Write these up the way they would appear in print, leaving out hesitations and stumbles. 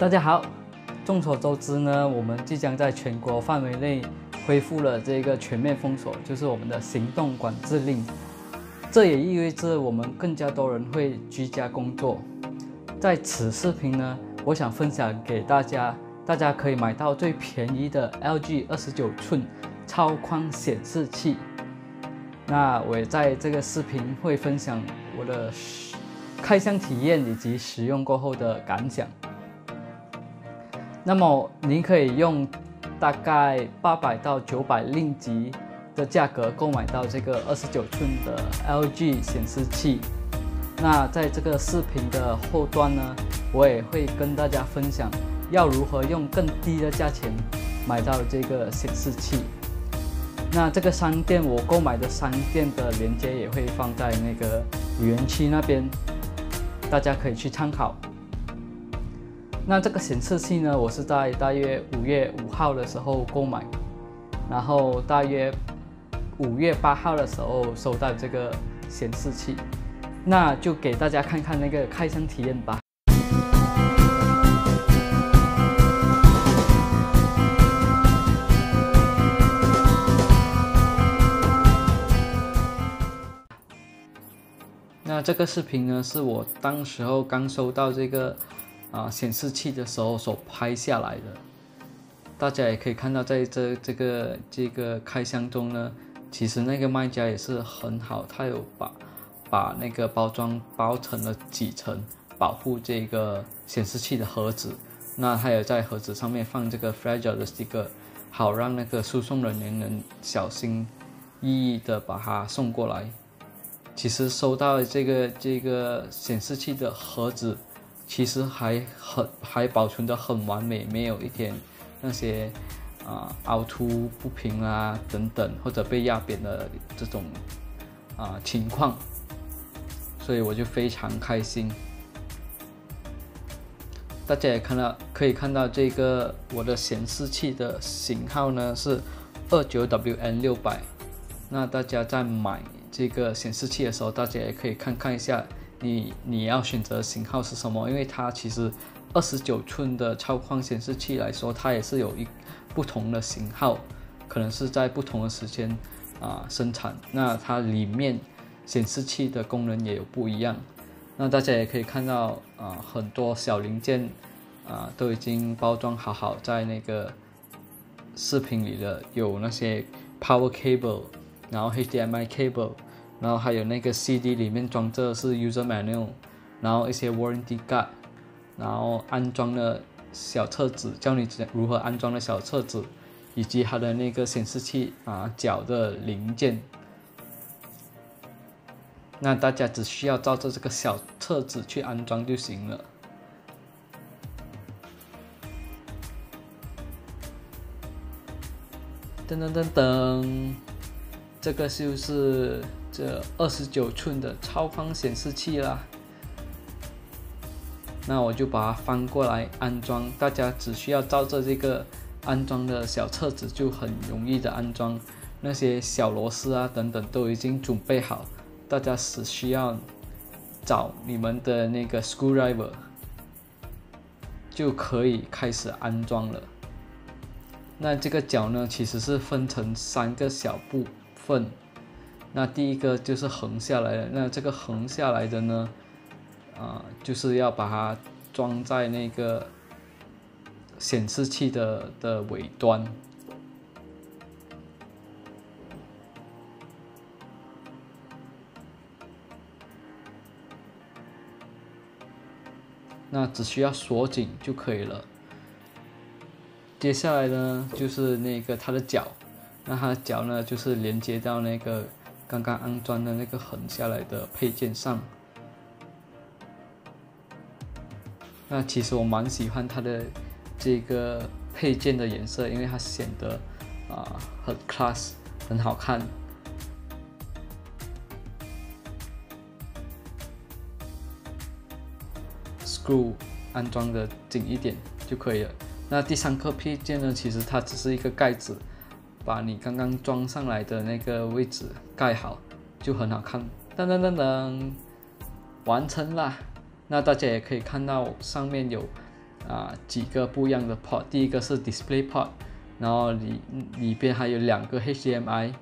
大家好，众所周知呢，我们即将在全国范围内恢复了这个全面封锁，就是我们的行动管制令。这也意味着我们更加多人会居家工作。在此视频呢，我想分享给大家，大家可以买到最便宜的 LG 29寸超宽显示器。那我也在这个视频会分享我的开箱体验以及使用过后的感想。那么您可以用大概800到900令吉的价格购买到这个29寸的 LG 显示器。那在这个视频的后端呢，我也会跟大家分享要如何用更低的价钱买到这个显示器。那这个商店，我购买的商店的链接也会放在那个语言区那边，大家可以去参考。那这个显示器呢，我是在大约5月5号的时候购买，然后大约5月8号的时候收到这个显示器。那就给大家看看那个开箱体验吧。那这个视频呢，是我当时候刚收到这个显示器的时候所拍下来的。大家也可以看到，在这个开箱中呢，其实那个卖家也是很好，他有把那个包装包成了几层，保护这个显示器的盒子。那他也在盒子上面放这个 fragile 的 sticker， 好让那个输送人员能小心翼翼的把它送过来。其实收到这个显示器的盒子，其实还保存得很完美，没有一点那些凹凸不平啊等等，或者被压扁的这种情况，所以我就非常开心。大家也可以看到这个我的显示器的型号呢是 29WN600。 那大家在买这个显示器的时候，大家也可以看一下你要选择的型号是什么，因为它其实29寸的超宽显示器来说，它也是有不同的型号，可能是在不同的时间生产，那它里面显示器的功能也有不一样。那大家也可以看到很多小零件都已经包装好在那个视频里了，有那些 power cable， 然后 HDMI cable， 然后还有那个 CD 里面装着是 user manual， 然后一些 warranty card，然后安装的小册子，教你如何安装的小册子，以及它的那个显示器角的零件。那大家只需要照着这个小册子去安装就行了。噔噔噔噔，这个就是这29寸的超宽显示器啦。那我就把它翻过来安装，大家只需要照着这个安装的小册子就很容易的安装，那些小螺丝啊等等都已经准备好，大家只需要找你们的那个 screwdriver 就可以开始安装了。那这个角呢，其实是分成3个小部分，那第一个就是横下来的，那这个横下来的呢就是要把它装在那个显示器的尾端。那只需要锁紧就可以了。接下来呢，就是那个它的脚，那它的脚呢，就是连接到那个刚刚安装的那个横下来的配件上。那其实我蛮喜欢它的这个配件的颜色，因为它显得很 class， 很好看。Screw 安装的紧一点就可以了。那第3个配件呢，其实它只是一个盖子，把你刚刚装上来的那个位置盖好，就很好看。噔噔噔噔，完成啦！那大家也可以看到上面有几个不一样的 port， 第一个是 display port， 然后里边还有两个 HDMI，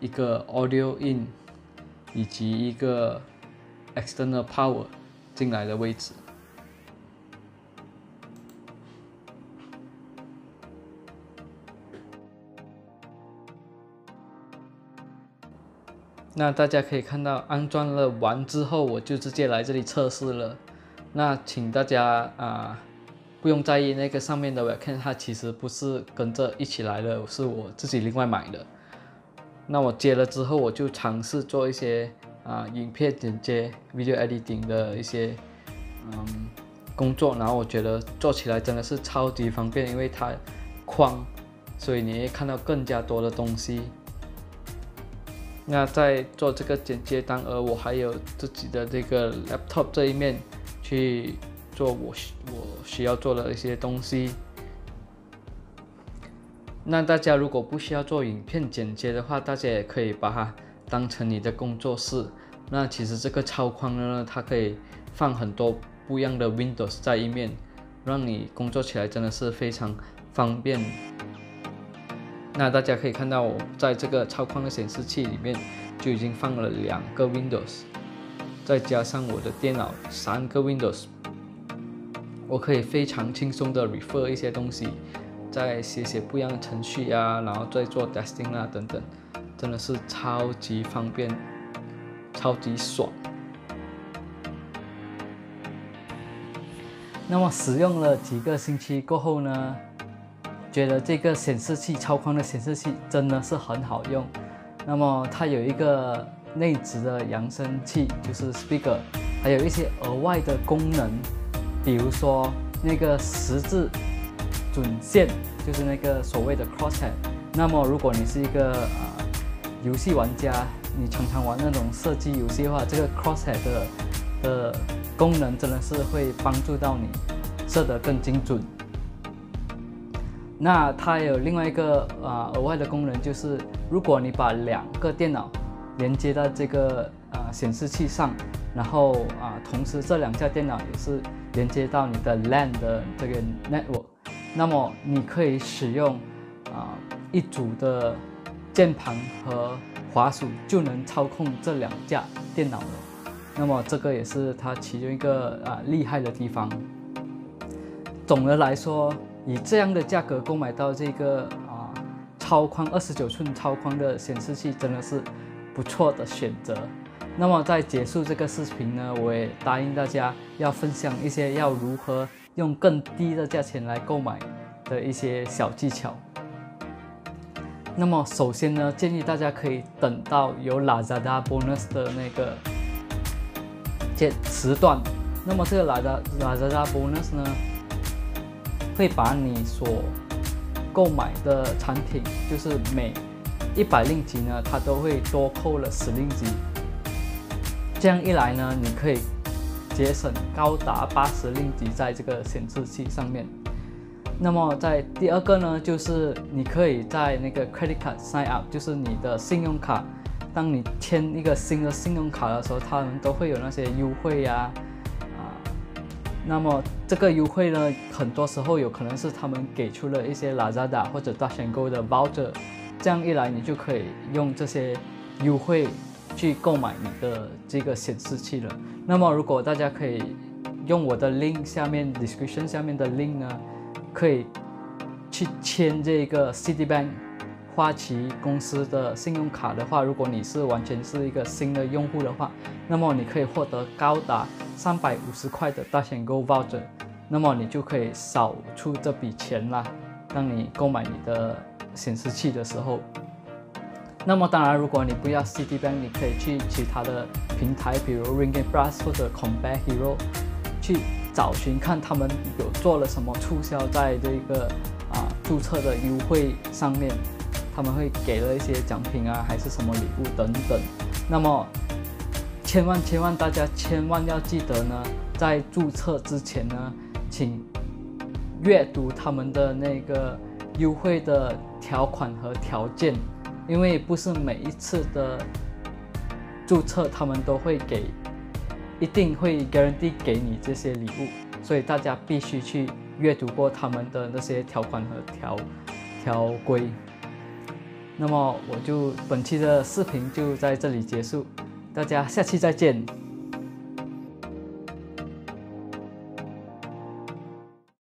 一个 audio in， 以及一个 external power 进来的位置。 那大家可以看到，安装了完之后，我就直接来这里测试了。那请大家不用在意那个上面的webcam，它其实不是跟着一起来的，是我自己另外买的。那我接了之后，我就尝试做一些影片剪接、video editing 的一些工作，然后我觉得做起来真的是超级方便，因为它框，所以你会看到更加多的东西。 那在做这个剪接，当然我还有自己的这个 laptop 这一面去做我需要做的一些东西。那大家如果不需要做影片剪接的话，大家也可以把它当成你的工作室。那其实这个超框呢，它可以放很多不一样的 Windows 在一面，让你工作起来真的是非常方便。 那大家可以看到，我在这个超框的显示器里面就已经放了两个 Windows， 再加上我的电脑三个 Windows， 我可以非常轻松的 refer 一些东西，再写不一样的程序啊，然后再做 testing 啊等等，真的是超级方便，超级爽。那么使用了几个星期过后呢？ 觉得这个显示器超宽的显示器真的是很好用，那么它有一个内置的扬声器，就是 speaker， 还有一些额外的功能，比如说那个十字准线，就是那个所谓的 Crosshair。那么如果你是一个游戏玩家，你常常玩那种射击游戏的话，这个 Crosshair 的功能真的是会帮助到你射得更精准。 那它有另外一个额外的功能，就是如果你把两个电脑连接到这个显示器上，然后同时这两架电脑也是连接到你的 LAN 的这个 network， 那么你可以使用一组的键盘和滑鼠就能操控这两架电脑了。那么这个也是它其中一个厉害的地方。总的来说。 以这样的价格购买到这个超宽29寸超宽的显示器，真的是不错的选择。那么在结束这个视频呢，我也答应大家要分享一些要如何用更低的价钱来购买的一些小技巧。那么首先呢，建议大家可以等到有 Lazada Bonus 的那个时段。那么这个 Lazada Bonus 呢？ 会把你所购买的产品，就是每100令吉呢，它都会多扣了10令吉。这样一来呢，你可以节省高达80令吉在这个显示器上面。那么在第二个呢，就是你可以在那个 credit card sign up， 就是你的信用卡，当你签一个新的信用卡的时候，他们都会有那些优惠啊。 那么这个优惠呢，很多时候有可能是他们给出了一些 Lazada 或者 Dash & Go 的 voucher， 这样一来你就可以用这些优惠去购买你的这个显示器了。那么如果大家可以用我的 link 下面 description 下面的 link 呢，可以去签这个 Citibank 花旗公司的信用卡的话，如果你是完全是一个新的用户的话，那么你可以获得高达 350块的Dash & Go voucher， 那么你就可以少出这笔钱啦。当你购买你的显示器的时候，那么当然，如果你不要 Citibank， 你可以去其他的平台，比如 Ringgit Plus 或者 Compare Hero， 去找寻看他们有做了什么促销，在这个注册的优惠上面，他们会给了一些奖品啊，还是什么礼物等等。那么 千万，大家千万要记得呢，在注册之前呢，请阅读他们的那个优惠的条款和条件，因为不是每一次的注册他们都会给，一定会 guarantee 给你这些礼物，所以大家必须去阅读过他们的那些条款和条规。那么本期的视频就在这里结束，大家下期再见。